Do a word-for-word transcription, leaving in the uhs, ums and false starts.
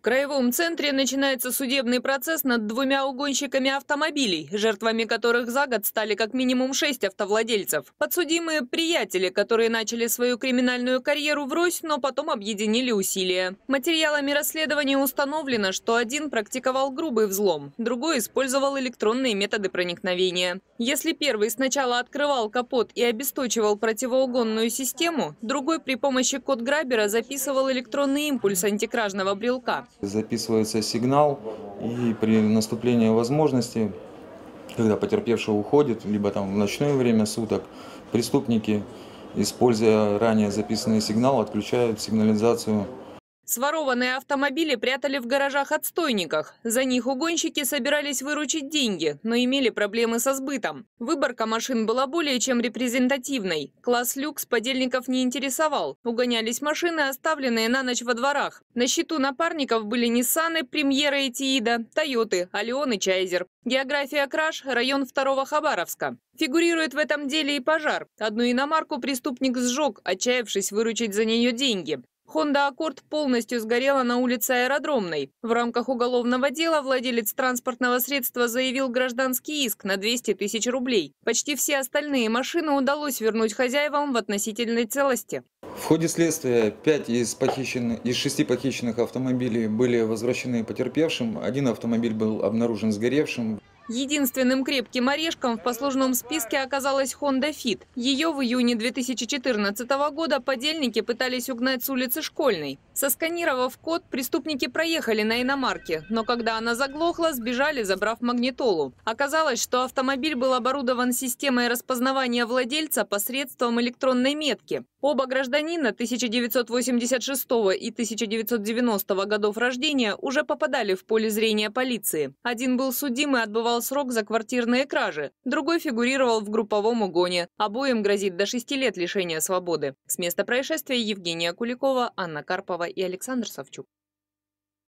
В краевом центре начинается судебный процесс над двумя угонщиками автомобилей, жертвами которых за год стали как минимум шесть автовладельцев. Подсудимые – приятели, которые начали свою криминальную карьеру врозь, но потом объединили усилия. Материалами расследования установлено, что один практиковал грубый взлом, другой использовал электронные методы проникновения. Если первый сначала открывал капот и обесточивал противоугонную систему, другой при помощи код-грабера записывал электронный импульс антикражного брелка. Записывается сигнал, и при наступлении возможности, когда потерпевший уходит, либо там в ночное время суток, преступники, используя ранее записанный сигнал, отключают сигнализацию. Сворованные автомобили прятали в гаражах-отстойниках. За них угонщики собирались выручить деньги, но имели проблемы со сбытом. Выборка машин была более чем репрезентативной. Класс люкс подельников не интересовал. Угонялись машины, оставленные на ночь во дворах. На счету напарников были Ниссаны, Премьера и Тиида, Тойоты, Алион и Чайзер. География краж – район второго Хабаровска. Фигурирует в этом деле и пожар. Одну иномарку преступник сжег, отчаявшись выручить за нее деньги. «Хонда Аккорд» полностью сгорела на улице Аэродромной. В рамках уголовного дела владелец транспортного средства заявил гражданский иск на двести тысяч рублей. Почти все остальные машины удалось вернуть хозяевам в относительной целости. В ходе следствия пять из, похищенных, из шести похищенных автомобилей были возвращены потерпевшим, один автомобиль был обнаружен сгоревшим. Единственным крепким орешком в послужном списке оказалась «Хонда Фит». Ее в июне две тысячи четырнадцатого года подельники пытались угнать с улицы Школьной. Сосканировав код, преступники проехали на иномарке, но когда она заглохла, сбежали, забрав магнитолу. Оказалось, что автомобиль был оборудован системой распознавания владельца посредством электронной метки. Оба гражданина тысяча девятьсот восемьдесят шестого и тысяча девятьсот девяностого годов рождения уже попадали в поле зрения полиции. Один был судим и отбывал срок за квартирные кражи. Другой фигурировал в групповом угоне. Обоим грозит до шести лет лишения свободы. С места происшествия Евгения Куликова, Анна Карпова и Александр Савчук.